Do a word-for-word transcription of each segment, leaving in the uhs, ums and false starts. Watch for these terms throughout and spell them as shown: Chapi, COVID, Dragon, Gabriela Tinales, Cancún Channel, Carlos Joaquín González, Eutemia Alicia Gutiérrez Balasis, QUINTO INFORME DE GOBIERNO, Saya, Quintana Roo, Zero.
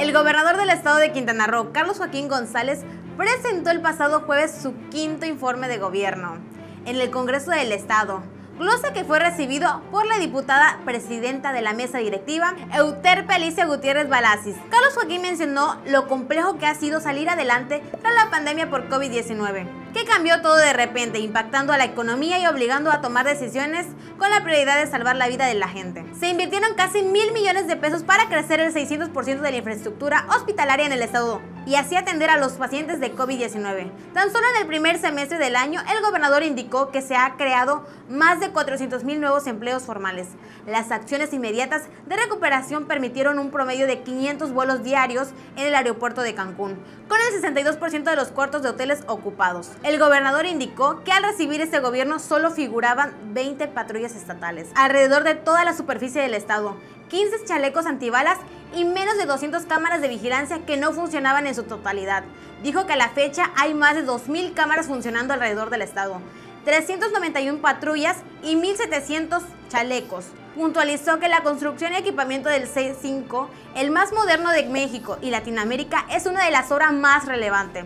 El gobernador del estado de Quintana Roo, Carlos Joaquín González, presentó el pasado jueves su quinto informe de gobierno en el Congreso del Estado, glosa que fue recibido por la diputada presidenta de la mesa directiva, Eutemia Alicia Gutiérrez Balasis. Carlos Joaquín mencionó lo complejo que ha sido salir adelante tras la pandemia por COVID diecinueve, que cambió todo de repente, impactando a la economía y obligando a tomar decisiones con la prioridad de salvar la vida de la gente. Se invirtieron casi mil millones de pesos para crecer el seiscientos por ciento de la infraestructura hospitalaria en el estado y así atender a los pacientes de COVID diecinueve. Tan solo en el primer semestre del año, el gobernador indicó que se ha creado más de cuatrocientos mil nuevos empleos formales. Las acciones inmediatas de recuperación permitieron un promedio de quinientos vuelos diarios en el aeropuerto de Cancún, con el sesenta y dos por ciento de los cuartos de hoteles ocupados. El gobernador indicó que al recibir este gobierno solo figuraban veinte patrullas estatales alrededor de toda la superficie del estado, quince chalecos antibalas y menos de doscientas cámaras de vigilancia que no funcionaban en su totalidad. Dijo que a la fecha hay más de dos mil cámaras funcionando alrededor del estado, trescientas noventa y una patrullas y mil setecientos chalecos. Puntualizó que la construcción y equipamiento del C cinco, el más moderno de México y Latinoamérica, es una de las obras más relevantes.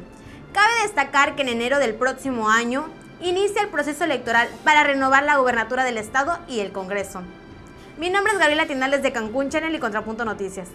Cabe destacar que en enero del próximo año inicia el proceso electoral para renovar la gubernatura del estado y el Congreso. Mi nombre es Gabriela Tinales de Cancún Channel y Contrapunto Noticias.